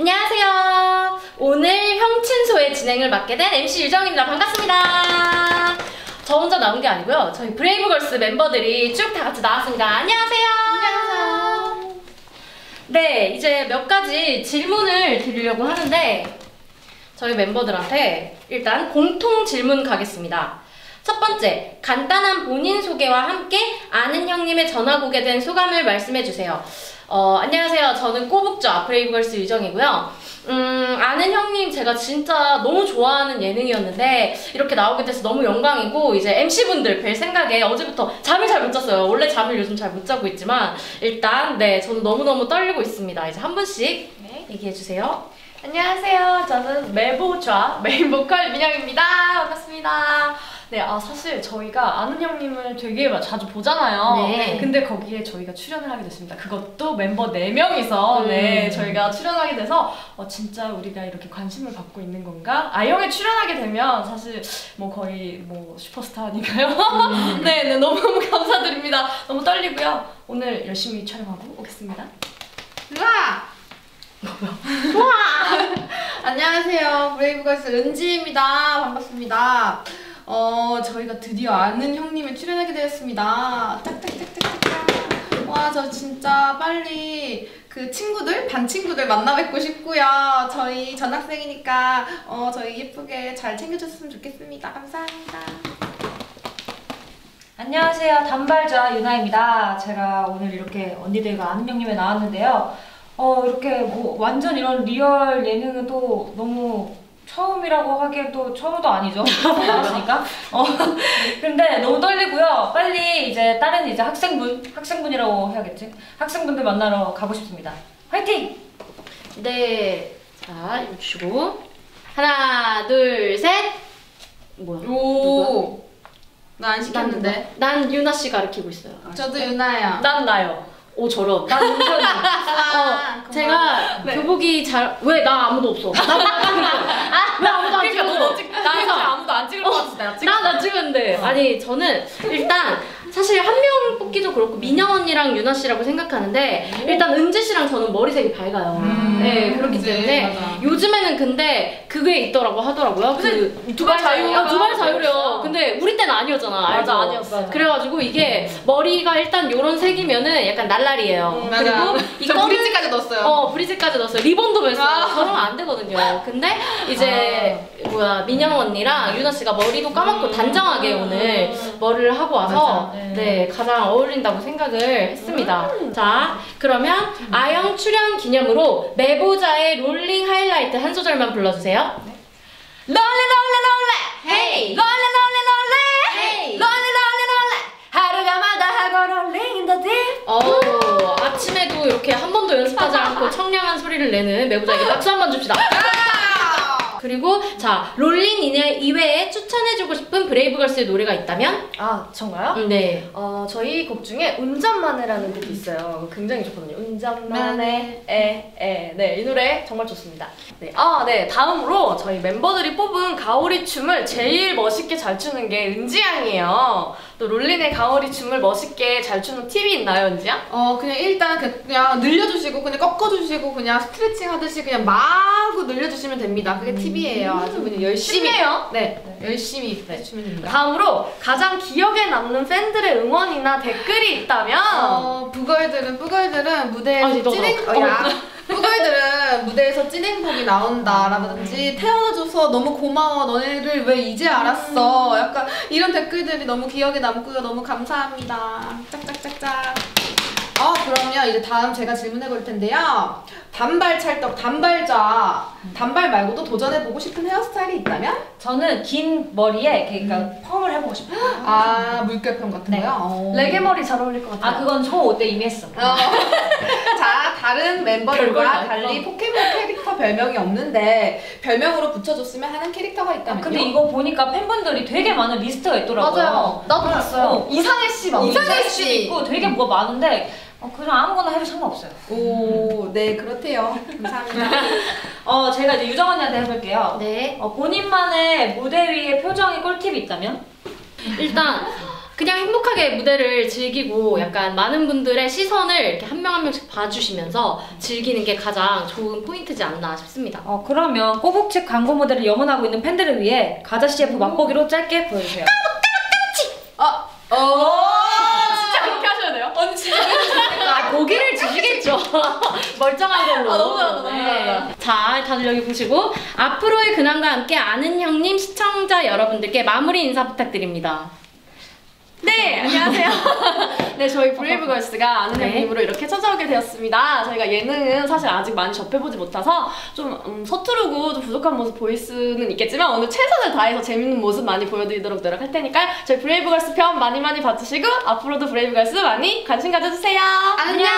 안녕하세요. 오늘 형친소의 진행을 맡게 된 MC 유정입니다. 반갑습니다. 저 혼자 나온 게 아니고요. 저희 브레이브걸스 멤버들이 쭉 다 같이 나왔습니다. 안녕하세요. 안녕하세요. 네, 이제 몇 가지 질문을 드리려고 하는데 저희 멤버들한테 일단 공통 질문 가겠습니다. 첫 번째, 간단한 본인 소개와 함께 아는 형님의 전학 오게 된 소감을 말씀해주세요. 안녕하세요. 저는 꼬북좌 브레이브걸스 유정이고요. 아는 형님 제가 진짜 너무 좋아하는 예능이었는데 이렇게 나오게 돼서 너무 영광이고 이제 MC분들 뵐 생각에 어제부터 잠을 잘 못 잤어요. 원래 잠을 요즘 잘 못 자고 있지만 일단 네, 저는 너무너무 떨리고 있습니다. 이제 한 분씩 네. 얘기해주세요. 안녕하세요. 저는 메보좌 메인 보컬 민영입니다. 반갑습니다. 네, 사실 저희가 아는 형님을 되게 자주 보잖아요. 네. 근데 거기에 저희가 출연을 하게 됐습니다. 그것도 멤버 4명이서 네, 저희가 출연하게 돼서 진짜 우리가 이렇게 관심을 받고 있는 건가? 아영에 출연하게 되면 사실 거의 슈퍼스타니까요. 네, 네, 너무너무 감사드립니다. 너무 떨리고요. 오늘 열심히 촬영하고 오겠습니다. 으아! 우와! 안녕하세요. 브레이브걸스 은지입니다. 반갑습니다. 저희가 드디어 아는 형님에 출연하게 되었습니다. 짝짝짝짝짝. 와, 저 진짜 빨리 그 친구들, 반 친구들 만나 뵙고 싶고요. 저희 전학생이니까 저희 예쁘게 잘 챙겨줬으면 좋겠습니다. 감사합니다. 안녕하세요. 단발좌 유나입니다. 제가 오늘 이렇게 언니들과 아는 형님에 나왔는데요. 이렇게 완전 이런 리얼 예능은 또 너무 처음이라고 하기에도 처음도 아니죠. 그러니까. 근데 너무 떨리고요. 빨리 이제 다른 이제 학생분이라고 해야겠지. 학생분들 만나러 가고 싶습니다. 화이팅! 네. 자, 이거 주시고. 하나, 둘, 셋. 뭐야? 오. 나 안 시켰는데. 난 유나 씨 가르치고 있어요. 저도 유나야. 난 나요. 오, 저런. 난 운전이. 제가 네. 교복이 잘. 왜? 나 아무도 없어. 왜 아무도 안 찍어? 나에서 아무도 안 찍을 것 같은데. 나 찍었는데. 아니, 저는 일단 사실 한 명 뽑기도 그렇고 민영 언니랑 유나 씨라고 생각하는데 일단 은지 씨랑 저는 머리색이 밝아요. 네, 그렇기 때문에 맞아. 요즘에는 근데 그게 있더라고 하더라고요. 그 두발 자유래요. 근데 우리 때는 아니었잖아. 맞아, 아니었어. 그래가지고 이게 머리가 일단 요런 색이면은 약간 날라리예요. 그리고 이거 브릿지까지 넣었어요. 브릿지까지 넣었어요. 리본도 매서. 저러면 안 되거든요. 근데 이제 민영 언니랑 유나 씨가 머리도 까맣고 단정하게 오늘 머리를 하고 와서. 네, 가장 어울린다고 생각을 했습니다. 자, 그러면 아영 출연 기념으로 메보좌의 롤링 하이라이트 한 소절만 불러주세요. 네. 롤레 롤레 롤레 헤이 롤레 롤레 롤레 헤이 롤레 롤레 롤레 하루가마다 하고 롤링 인 더 딥. 아침에도 이렇게 한 번도 연습하지 않고 청량한 소리를 내는 메보좌에게 박수 한번 줍시다. 그리고 자, 롤린 이외에 추천해주고 싶은 브레이브걸스의 노래가 있다면? 아, 정말요? 네. 저희 곡 중에 운전만해라는 곡이 있어요. 굉장히 좋거든요. 운전만해, 에에. 네, 이 노래 정말 좋습니다. 네, 다음으로 저희 멤버들이 뽑은 가오리 춤을 제일 멋있게 잘 추는 게 은지 양이에요. 또 롤린의 가오리 춤을 멋있게 잘 추는 팁이 있나요, 은지 양? 그냥 일단 그냥 늘려주시고 그냥 꺾어주시고 그냥 스트레칭 하듯이 그냥 마구 늘려주시면 됩니다. 그게 팁. TV예요. 아주 그냥 열심히 해요. 네, 네. 열심히 해주시면 됩니다. 다음으로 가장 기억에 남는 팬들의 응원이나 댓글이 있다면? 뿌걸들은 무대에서 찐행복이 나온다라든지 태어나줘서 너무 고마워 너네를 왜 이제 알았어 약간 이런 댓글들이 너무 기억에 남고요. 너무 감사합니다. 짝짝짝짝. 그럼요. 이제 다음 제가 질문해 볼 텐데요. 단발찰떡 단발좌 단발 말고도 도전해보고 싶은 헤어스타일이 있다면? 저는 긴 머리에 그러니까 펌을 해보고 싶어요. 물결펌 같은 네. 거요? 레게 머리 잘 어울릴 것 같아요. 그건 저 어때 이미 했어. 자, 다른 멤버들과 달리 포켓몬 캐릭터 별명이 없는데 별명으로 붙여줬으면 하는 캐릭터가 있다면요? 근데 이거 보니까 팬분들이 되게 많은 리스트가 있더라고요. 맞아요. 나도 봤어요. 이상해씨 막 이상해씨 있고 되게 뭐가 많은데 그냥 아무거나 해도 상관없어요. 오, 네, 그렇대요. 감사합니다. 제가 이제 유정 언니한테 해볼게요. 네. 본인만의 무대 위의 표정의 꿀팁이 있다면? 일단 그냥 행복하게 무대를 즐기고 약간 많은 분들의 시선을 이렇게 한 명 한 명씩 봐주시면서 즐기는 게 가장 좋은 포인트지 않나 싶습니다. 그러면 꼬북칩 광고 모델을 영원하고 있는 팬들을 위해 가자 CF 맛보기로 짧게 보여주세요. 진짜 그렇게 하셔야 돼요? 언니 진짜 고기를 주시겠죠. 멀쩡한 걸로. 너무 잘한다. 네. 자, 다들 여기 보시고 앞으로의 근황과 함께 아는형님 시청자 여러분들께 마무리 인사 부탁드립니다. 네, 안녕하세요. 네, 저희 브레이브걸스가 아는형님으로 이렇게 찾아오게 되었습니다. 저희가 예능은 사실 아직 많이 접해보지 못해서 좀 서투르고 좀 부족한 모습 보일 수는 있겠지만 오늘 최선을 다해서 재밌는 모습 많이 보여드리도록 노력할 테니까 저희 브레이브걸스 편 많이 봐주시고 앞으로도 브레이브걸스 많이 관심 가져주세요. 안녕!